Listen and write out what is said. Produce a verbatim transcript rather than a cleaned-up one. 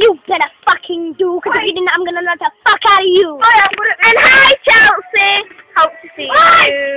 You better fucking do, because if you didn't, I'm gonna knock the fuck out of you. And hi,